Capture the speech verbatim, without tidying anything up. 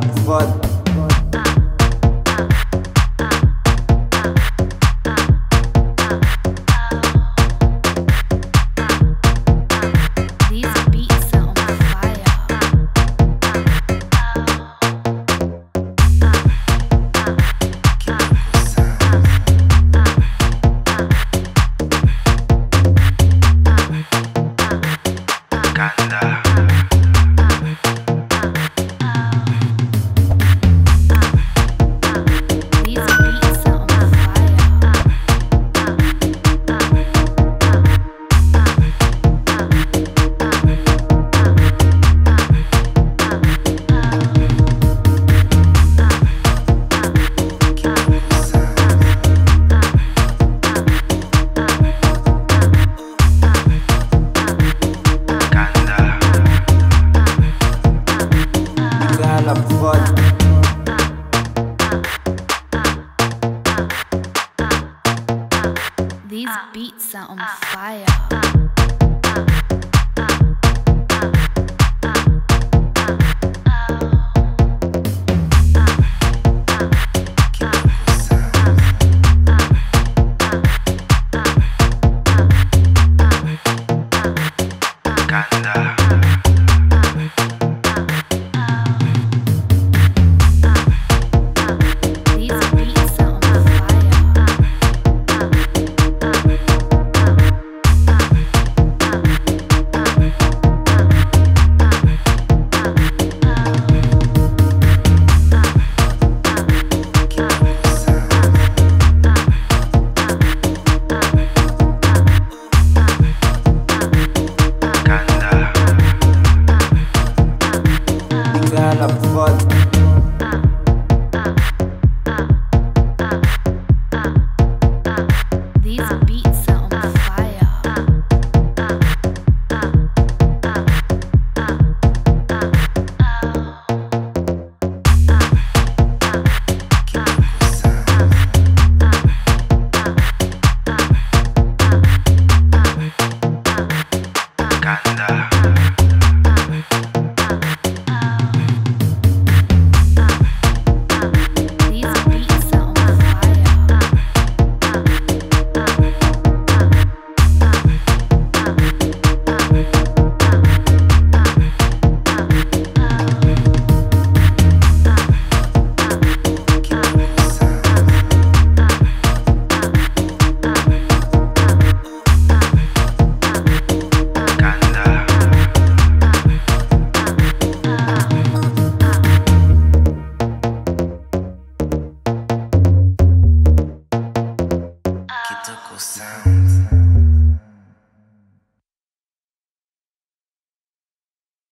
la prod. These beats are on fire. Sound.